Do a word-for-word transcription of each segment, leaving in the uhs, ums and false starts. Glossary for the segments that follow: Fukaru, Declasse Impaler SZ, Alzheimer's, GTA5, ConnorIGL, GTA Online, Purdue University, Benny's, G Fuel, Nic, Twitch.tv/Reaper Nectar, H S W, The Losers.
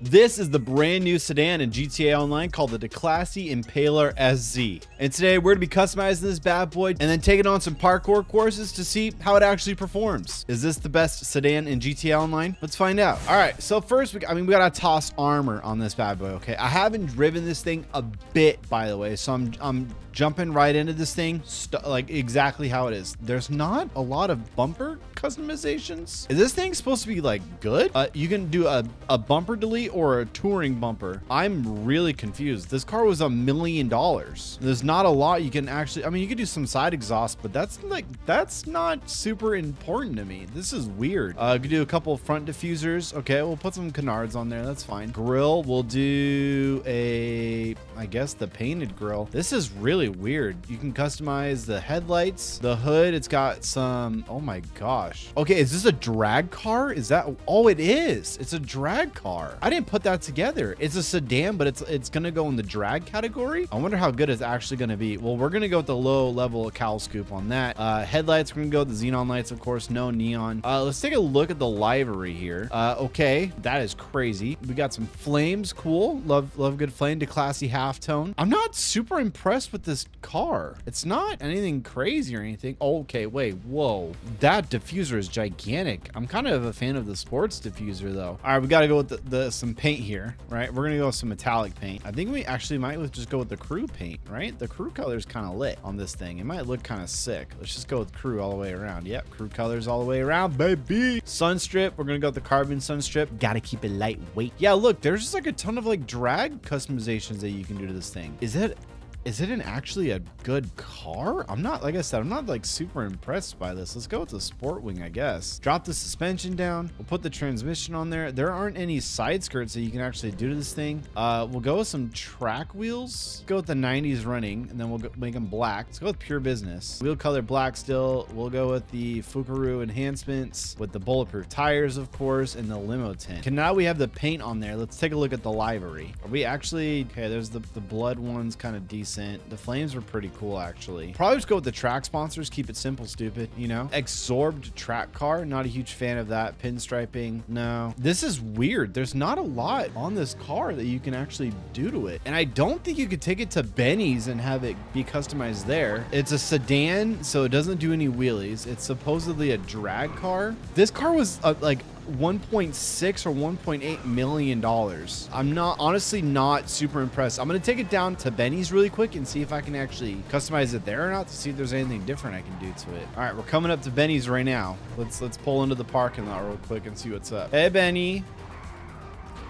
This is the brand new sedan in G T A Online called the Declasse Impaler S Z. And today we're gonna be customizing this bad boy and then taking on some parkour courses to see how it actually performs. Is this the best sedan in G T A Online? Let's find out. All right, so first, we, I mean, we gotta toss armor on this bad boy, okay? I haven't driven this thing a bit, by the way, so I'm, I'm jumping right into this thing, like exactly how it is. There's not a lot of bumper customizations. Is this thing supposed to be like good? Uh, you can do a, a bumper delete or a touring bumper. I'm really confused. This car was a million dollars. There's not a lot you can actually, I mean, you could do some side exhaust, but that's like, that's not super important to me. This is weird. Uh, you could do a couple of front diffusers. Okay, we'll put some canards on there. That's fine. Grill, we'll do a, I guess the painted grill. This is really weird. You can customize the headlights, the hood. It's got some, oh my gosh. Okay, is this a drag car? Is that, oh, it is. It's a drag car. I didn't put that together. It's a sedan, but it's it's gonna go in the drag category. I wonder how good it's actually gonna be. Well, we're gonna go with the low level cowl scoop on that. Uh, headlights, we're gonna go with the xenon lights, of course, no neon. Uh, let's take a look at the livery here. Uh, okay, that is crazy. We got some flames, cool. Love, love good flame, Declasse halftone. I'm not super impressed with this car. It's not anything crazy or anything. Oh, okay, wait, whoa. That diffuser is gigantic. I'm kind of a fan of the sports diffuser though. All right, we gotta go with the, the some paint here, right? We're gonna go with some metallic paint. I think we actually might just go with the crew paint, right? The crew color is kind of lit on this thing. It might look kind of sick. Let's just go with crew all the way around. Yep, crew colors all the way around, baby. Sun strip, we're gonna go with the carbon sun strip. Gotta keep it lightweight. Yeah, look, there's just like a ton of like drag customizations that you can do to this thing. Is it Is it an actually a good car? I'm not, like I said, I'm not like super impressed by this. Let's go with the sport wing, I guess. Drop the suspension down. We'll put the transmission on there. There aren't any side skirts that you can actually do to this thing. Uh, we'll go with some track wheels. Go with the nineties running, and then we'll go, make them black. Let's go with pure business. Wheel color black still. We'll go with the Fukaru enhancements with the bulletproof tires, of course, and the limo tint. And now we have the paint on there. Let's take a look at the livery. Are we actually, okay, there's the, the blood one's kind of decent. The flames were pretty cool, actually. Probably just go with the track sponsors. Keep it simple, stupid, you know? Exorbed track car. Not a huge fan of that. Pinstriping. No. This is weird. There's not a lot on this car that you can actually do to it. And I don't think you could take it to Benny's and have it be customized there. It's a sedan, so it doesn't do any wheelies. It's supposedly a drag car. This car was uh, like... one point six or one point eight million dollars. I'm not honestly not super impressed. I'm gonna take it down to Benny's really quick and see if I can actually customize it there or not, to see if there's anything different I can do to it. All right, we're coming up to Benny's right now. Let's let's pull into the parking lot real quick and see what's up. Hey, Benny.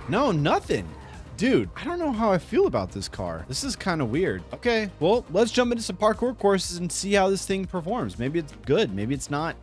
No, nothing. Dude, I don't know how I feel about this car. This is kind of weird. Okay, well, let's jump into some parkour courses and see how this thing performs. Maybe it's good, maybe it's not.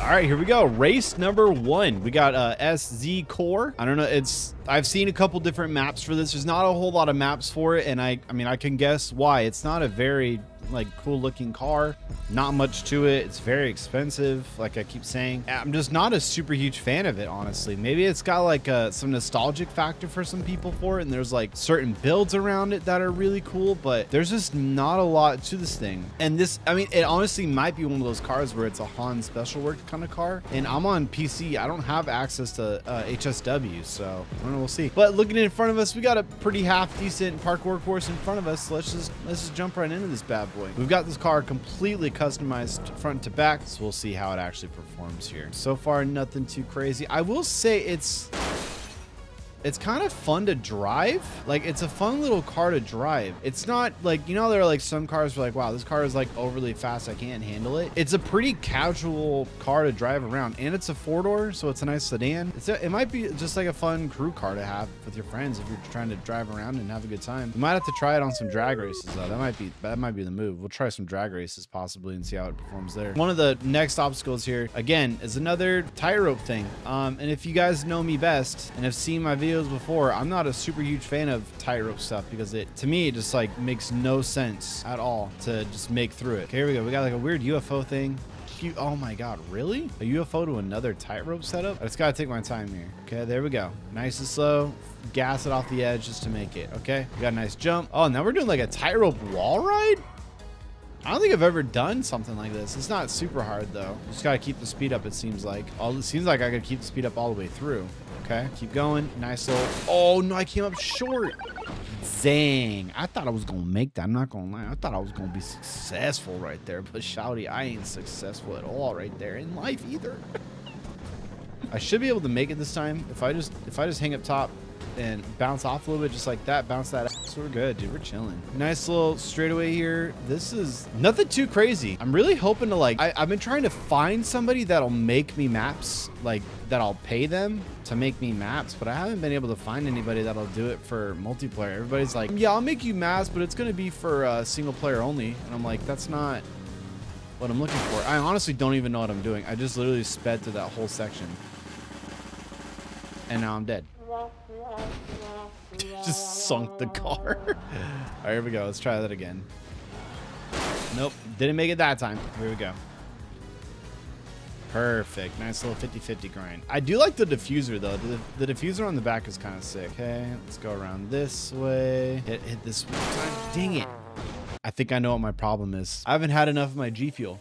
All right, here we go. Race number one. We got uh, S Z Core. I don't know. It's I've seen a couple different maps for this. There's not a whole lot of maps for it, and I I mean I can guess why. It's not a very like cool looking car. Not much to it. It's very expensive. Like I keep saying, I'm just not a super huge fan of it, honestly. Maybe it's got like a, some nostalgic factor for some people for it. And there's like certain builds around it that are really cool, but there's just not a lot to this thing. And this, I mean, it honestly might be one of those cars where it's a Han special work kind of car, and I'm on P C. I don't have access to uh, H S W. So I don't know, we'll see. But looking in front of us, we got a pretty half decent parkour course in front of us. So let's just, let's just jump right into this bad boy. We've got this car completely customized front to back, so we'll see how it actually performs here. So far, nothing too crazy. I will say it's it's kind of fun to drive. Like, it's a fun little car to drive. It's not like, you know, there are like some cars where like, wow, this car is like overly fast, I can't handle it. It's a pretty casual car to drive around, and it's a four-door, so it's a nice sedan. It's a, it might be just like a fun crew car to have with your friends if you're trying to drive around and have a good time. You might have to try it on some drag races though. That might be that might be the move. We'll try some drag races possibly and see how it performs there. One of the next obstacles here, again, is another tie rope thing. Um, and if you guys know me best and have seen my video before, I'm not a super huge fan of tie rope stuff because it, to me, it just like makes no sense at all to just make through it. Okay, here we go. We got like a weird U F O thing. Cute. Oh my God, really? A U F O to another tightrope setup? I just gotta take my time here. Okay, there we go. Nice and slow. Gas it off the edge just to make it. Okay, we got a nice jump. Oh, now we're doing like a tightrope wall ride? I don't think I've ever done something like this. It's not super hard though. Just gotta keep the speed up, it seems like. Oh, it seems like I could keep the speed up all the way through. Okay, keep going. Nice little. Oh no, I came up short. Dang, I thought I was gonna make that. I'm not gonna lie, I thought I was gonna be successful right there, but shouty, I ain't successful at all right there in life either. I should be able to make it this time if I just if I just hang up top and bounce off a little bit, just like that. Bounce that ass. We're good, dude. We're chilling. Nice little straightaway here. This is nothing too crazy. I'm really hoping to like, I, I've been trying to find somebody that'll make me maps, like that I'll pay them to make me maps, but I haven't been able to find anybody that'll do it for multiplayer. Everybody's like, yeah, I'll make you maps, but it's going to be for uh, single player only. And I'm like, that's not what I'm looking for. I honestly don't even know what I'm doing. I just literally sped through that whole section. And now I'm dead. Just sunk the car. All right, here we go. Let's try that again. Nope, didn't make it that time. Here we go. Perfect. Nice little fifty fifty grind. I do like the diffuser though. The, the diffuser on the back is kind of sick. Okay, let's go around this way. Hit, hit this one time. Dang it. I think I know what my problem is. I haven't had enough of my G Fuel.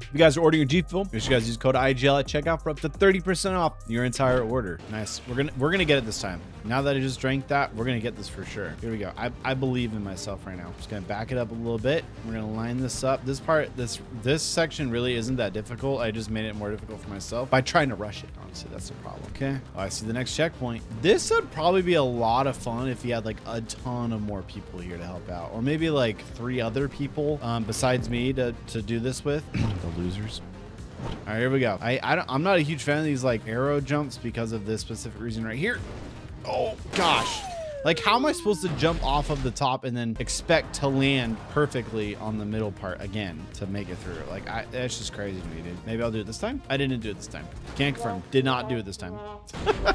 If you guys are ordering your G Fuel, make sure you guys use code I G L at checkout for up to thirty percent off your entire order. Nice. We're gonna we're gonna get it this time. Now that I just drank that, we're gonna get this for sure. Here we go. I, I believe in myself right now. Just gonna back it up a little bit. We're gonna line this up. This part, this this section really isn't that difficult. I just made it more difficult for myself by trying to rush it. Honestly, that's the problem. Okay. Oh, I see the next checkpoint. This would probably be a lot of fun if you had like a ton of more people here to help out, or maybe like three other people um, besides me to to do this with. The losers. All right, here we go. I, I don't, I'm not a huge fan of these like arrow jumps because of this specific reason right here. Oh gosh. Like how am I supposed to jump off of the top and then expect to land perfectly on the middle part again to make it through? Like I, that's just crazy to me, dude. Maybe I'll do it this time. I didn't do it this time. Can't confirm. Did not do it this time.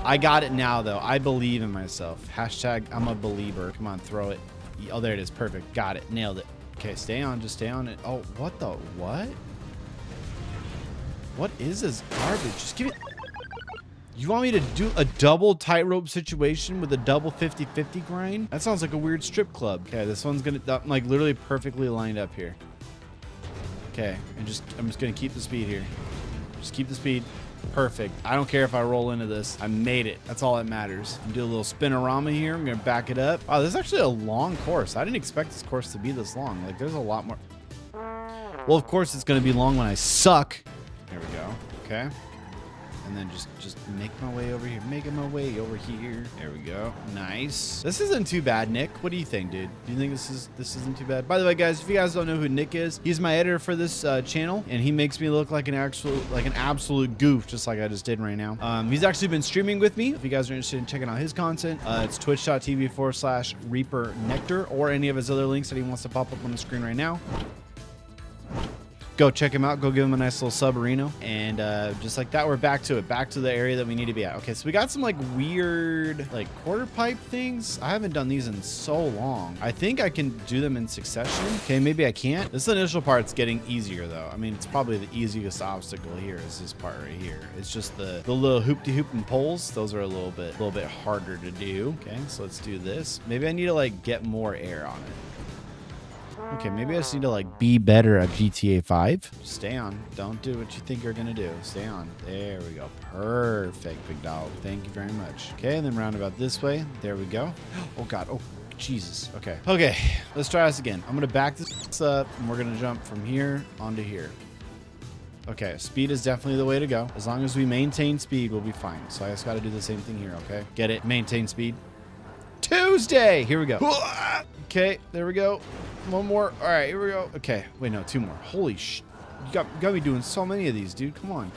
I got it now though. I believe in myself. Hashtag I'm a believer. Come on, throw it. Oh, there it is. Perfect. Got it. Nailed it. Okay, stay on. Just stay on it. Oh, what the what? What is this garbage? Just give it. You want me to do a double tightrope situation with a double fifty fifty grind? That sounds like a weird strip club. Okay, this one's gonna that, like literally perfectly lined up here. Okay, and just I'm just gonna keep the speed here. Just keep the speed. Perfect. I don't care if I roll into this. I made it. That's all that matters. I'm gonna do a little spinorama here. I'm gonna back it up. Wow, this is actually a long course. I didn't expect this course to be this long. Like there's a lot more. Well, of course it's gonna be long when I suck. There we go. Okay. And then just, just make my way over here. Making my way over here. There we go. Nice. This isn't too bad, Nick. What do you think, dude? Do you think this is this isn't too bad? By the way, guys, if you guys don't know who Nick is, he's my editor for this uh, channel, and he makes me look like an actual like an absolute goof, just like I just did right now. Um, he's actually been streaming with me. If you guys are interested in checking out his content, uh, it's Twitch dot T V forward slash Reaper Nectar, or any of his other links that he wants to pop up on the screen right now. Go check him out. Go give him a nice little sub-arena. And uh, just like that, we're back to it. Back to the area that we need to be at. Okay, so we got some like weird like quarter pipe things. I haven't done these in so long. I think I can do them in succession. Okay, maybe I can't. This initial part's getting easier though. I mean, it's probably the easiest obstacle here is this part right here. It's just the, the little hoop-de-hoop and poles. Those are a little bit, little bit harder to do. Okay, so let's do this. Maybe I need to like get more air on it. Okay, maybe I just need to like be better at G T A five. Stay on. Don't do what you think you're gonna do. Stay on. There we go. Perfect, big dog. Thank you very much. Okay, and then roundabout this way. There we go. Oh god. Oh Jesus. Okay. Okay. Let's try this again. I'm gonna back this up, and we're gonna jump from here onto here. Okay, speed is definitely the way to go. As long as we maintain speed, we'll be fine. So I just gotta do the same thing here. Okay. Get it? Maintain speed. Tuesday. Here we go. Okay. There we go. One more. All right, here we go. Okay, wait, no, two more. Holy sh! You got, you got me doing so many of these, dude. Come on.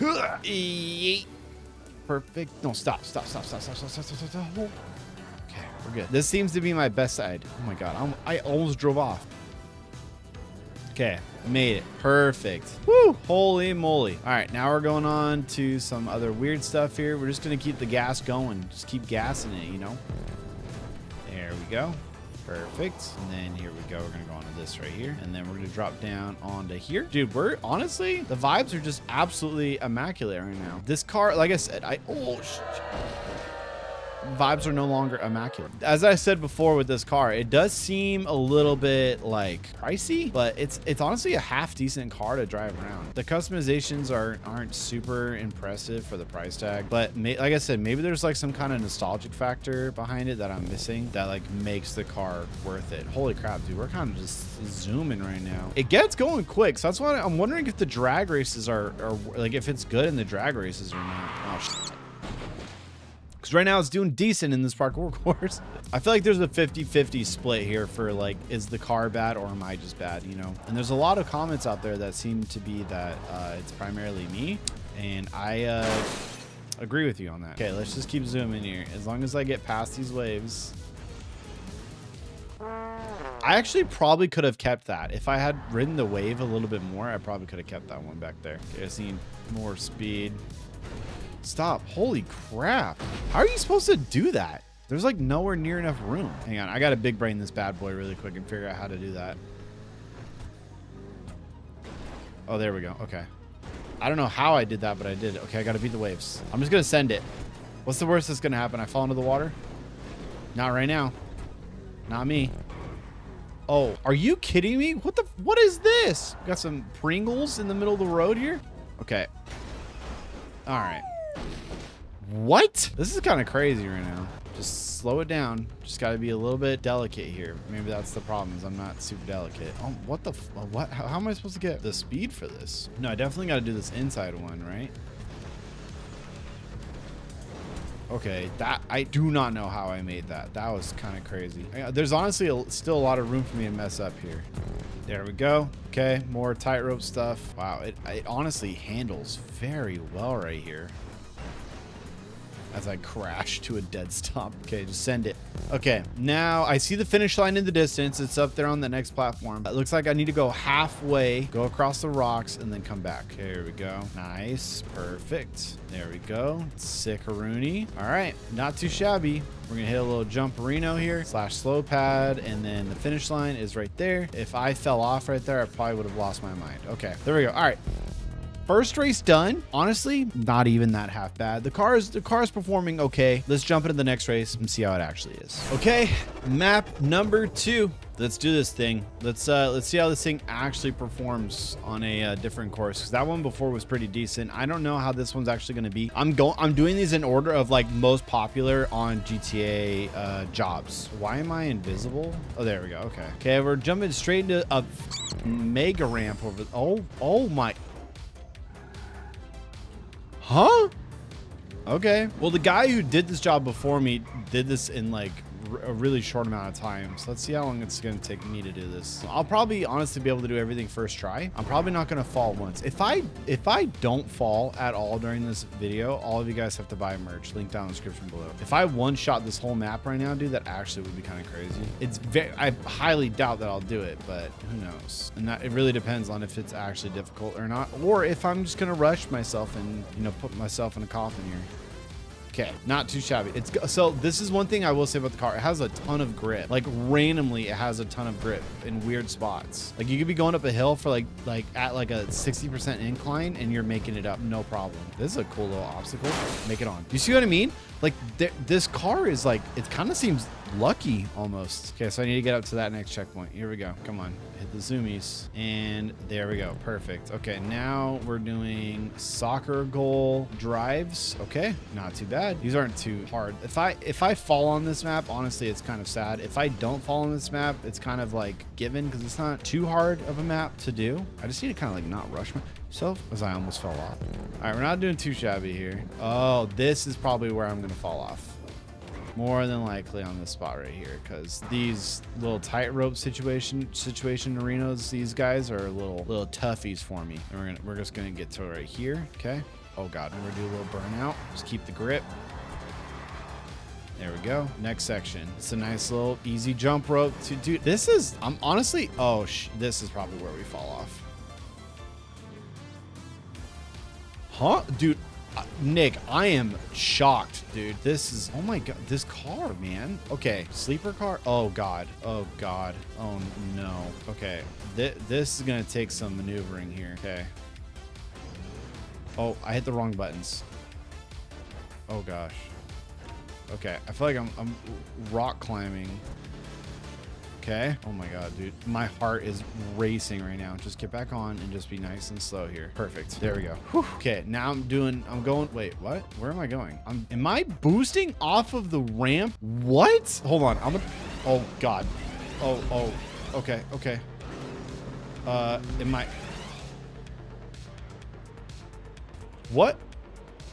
Perfect. No, stop, stop, stop, stop, stop, stop, stop, stop, stop. Okay, we're good. This seems to be my best side. Oh my god, I'm, I almost drove off. Okay, made it. Perfect. Woo! Holy moly. All right, now we're going on to some other weird stuff here. We're just gonna keep the gas going. Just keep gassing it, you know. There we go. Perfect. And then here we go. We're going to go onto this right here. And then we're going to drop down onto here. Dude, we're honestly, the vibes are just absolutely immaculate right now. This car, like I said, I, oh, shit. vibes are no longer immaculate. As I said before with this car, it does seem a little bit like pricey, but it's it's honestly a half decent car to drive around. The customizations are, aren't super impressive for the price tag, but may, like I said, maybe there's like some kind of nostalgic factor behind it that I'm missing that like makes the car worth it. Holy crap, dude, we're kind of just zooming right now. It gets going quick, so that's why I'm wondering if the drag races are, are like if it's good in the drag races or not. Oh, shit. Because right now it's doing decent in this parkour course. I feel like there's a fifty fifty split here for like, is the car bad or am I just bad, you know? And there's a lot of comments out there that seem to be that uh, it's primarily me. And I uh, agree with you on that. Okay, let's just keep zooming here. As long as I get past these waves. I actually probably could have kept that. If I had ridden the wave a little bit more, I probably could have kept that one back there. Okay, I seen more speed. Stop. Holy crap. How are you supposed to do that? There's like nowhere near enough room. Hang on. I got to big brain this bad boy really quick and figure out how to do that. Oh, there we go. Okay. I don't know how I did that, but I did. Okay. I got to beat the waves. I'm just going to send it. What's the worst that's going to happen? I fall into the water? Not right now. Not me. Oh, are you kidding me? What the? What is this? Got some Pringles in the middle of the road here. Okay. All right. What? This is kind of crazy right now. Just slow it down. Just got to be a little bit delicate here. Maybe that's the problem, is I'm not super delicate. Oh, what the? F what? How, how am I supposed to get the speed for this? No, I definitely got to do this inside one, right? Okay, that I do not know how I made that. That was kind of crazy. There's honestly a, still a lot of room for me to mess up here. There we go. Okay, more tightrope stuff. Wow, it, it honestly handles very well right here. As I crash to a dead stop. Okay, just send it. Okay, now I see the finish line in the distance. It's up there on the next platform. It looks like I need to go halfway, go across the rocks, and then come back. Here we go. Nice, perfect. There we go. Sick-a-rooney. All right, not too shabby. We're gonna hit a little jumperino here, slash slow pad, and then the finish line is right there. If I fell off right there, I probably would have lost my mind. Okay, there we go. All right. First race done. Honestly, not even that half bad. The car is the car is performing okay. Let's jump into the next race and see how it actually is. Okay, map number two. Let's do this thing. Let's uh, let's see how this thing actually performs on a uh, different course. Cause that one before was pretty decent. I don't know how this one's actually going to be. I'm going. I'm doing these in order of like most popular on G T A uh, jobs. Why am I invisible? Oh, there we go. Okay. Okay, we're jumping straight into a mega ramp over. Oh, oh my. Huh? Okay. Well, the guy who did this job before me did this in like a really short amount of time. So let's see how long it's going to take me to do this. I'll probably honestly be able to do everything first try. I'm probably not going to fall once. If I, if I don't fall at all during this video, all of you guys have to buy merch. Link down in the description below. If I one shot this whole map right now, dude, that actually would be kind of crazy. It's very, I highly doubt that I'll do it, but who knows? And that, it really depends on if it's actually difficult or not, or if I'm just going to rush myself and, you know, put myself in a coffin here. Okay, not too shabby. It's so this is one thing I will say about the car. It has a ton of grip. Like randomly, it has a ton of grip in weird spots. Like you could be going up a hill for like like at like a sixty percent incline and you're making it up, no problem. This is a cool little obstacle. Make it on. You see what I mean? Like th this car is like, it kind of seems lucky almost. Okay, so I need to get up to that next checkpoint. Here we go. Come on, hit the zoomies. And there we go, perfect. Okay, now we're doing soccer goal drives. Okay, not too bad. These aren't too hard. If I if I fall on this map, honestly, it's kind of sad. If I don't fall on this map, it's kind of like given because it's not too hard of a map to do. I just need to kind of like not rush myself because I almost fell off. All right, we're not doing too shabby here. Oh, this is probably where I'm gonna fall off. More than likely on this spot right here, because these little tightrope situation situation arenas, these guys are little little toughies for me. And we're gonna we're just gonna get to right here. Okay. Oh god, we're gonna do a little burnout. Just keep the grip. There we go. Next section. It's a nice little easy jump rope to do. This is I'm honestly oh sh this is probably where we fall off. Huh, dude. Uh, Nick, I am shocked, dude. This is, oh my God, this car, man. Okay, sleeper car. Oh God, oh God, oh no. Okay, Th this is gonna take some maneuvering here. Okay. Oh, I hit the wrong buttons. Oh gosh. Okay, I feel like I'm, I'm rock climbing. Okay. Oh my God, dude. My heart is racing right now. Just get back on and just be nice and slow here. Perfect. There we go. Whew. Okay. Now I'm doing, I'm going, wait, what? Where am I going? I'm, am I boosting off of the ramp? What? Hold on. I'm gonna, oh God. Oh, oh, okay. Okay. Uh, am I, what?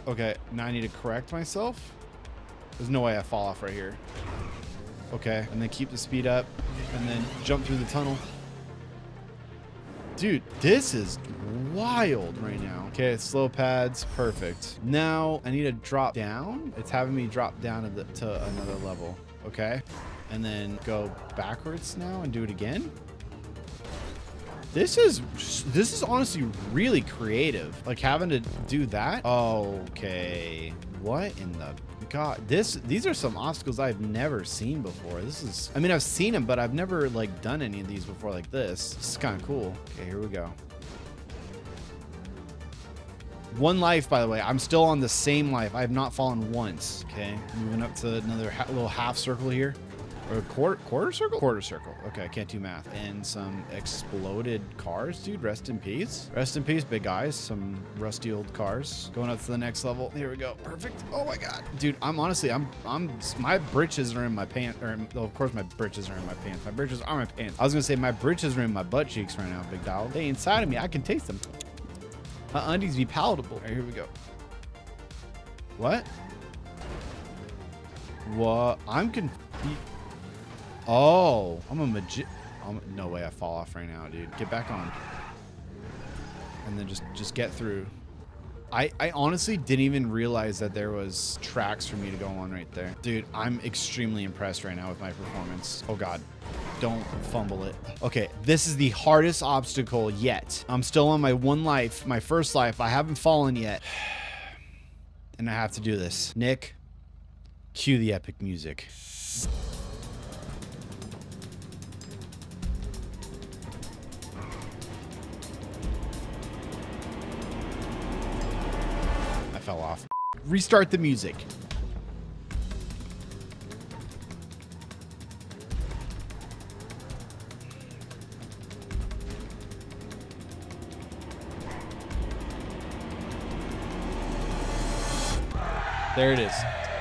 Okay. Now I need to correct myself. There's no way I fall off right here. Okay, and then keep the speed up and then jump through the tunnel. Dude, this is wild right now. Okay, slow pads, perfect. Now I need to drop down. It's having me drop down to, the, to another level, okay? And then go backwards now and do it again. This is, this is honestly really creative. Like having to do that. Okay, what in the... God, this, these are some obstacles I've never seen before. This is, I mean, I've seen them, but I've never like done any of these before like this. This is kind of cool. Okay, here we go. One life, by the way, I'm still on the same life. I have not fallen once. Okay, moving up to another ha little half circle here. Or a quarter, quarter circle? Quarter circle. Okay, I can't do math. And some exploded cars, dude. Rest in peace. Rest in peace, big guys. Some rusty old cars. Going up to the next level. Here we go. Perfect. Oh my God. Dude, I'm honestly, I'm, I'm, my britches are in my pants. Or, well, of course, my britches are in my pants. My britches are my pants. I was going to say my britches are in my butt cheeks right now, big dog. They inside of me. I can taste them. My undies be palatable. All right, here we go. What? What? I'm confused. Oh, I'm a magi- I'm, no way I fall off right now, dude. Get back on. And then just, just get through. I, I honestly didn't even realize that there was tracks for me to go on right there. Dude, I'm extremely impressed right now with my performance. Oh God, don't fumble it. Okay, this is the hardest obstacle yet. I'm still on my one life, my first life. I haven't fallen yet. And I have to do this. Nick, cue the epic music. Off. Restart the music. There it is.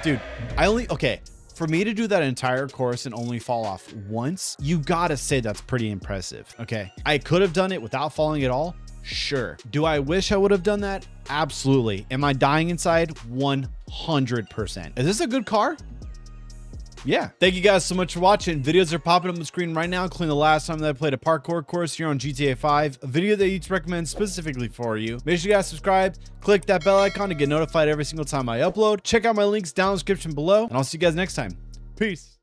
Dude, I only, okay. For me to do that entire course and only fall off once, you gotta say that's pretty impressive. Okay. I could have done it without falling at all. Sure. Do I wish I would have done that? Absolutely. Am I dying inside? one hundred percent. Is this a good car? Yeah. Thank you guys so much for watching. Videos are popping up on the screen right now, including the last time that I played a parkour course here on G T A five, a video that you'd recommend specifically for you. Make sure you guys subscribe, click that bell icon to get notified every single time I upload. Check out my links down in the description below, and I'll see you guys next time. Peace.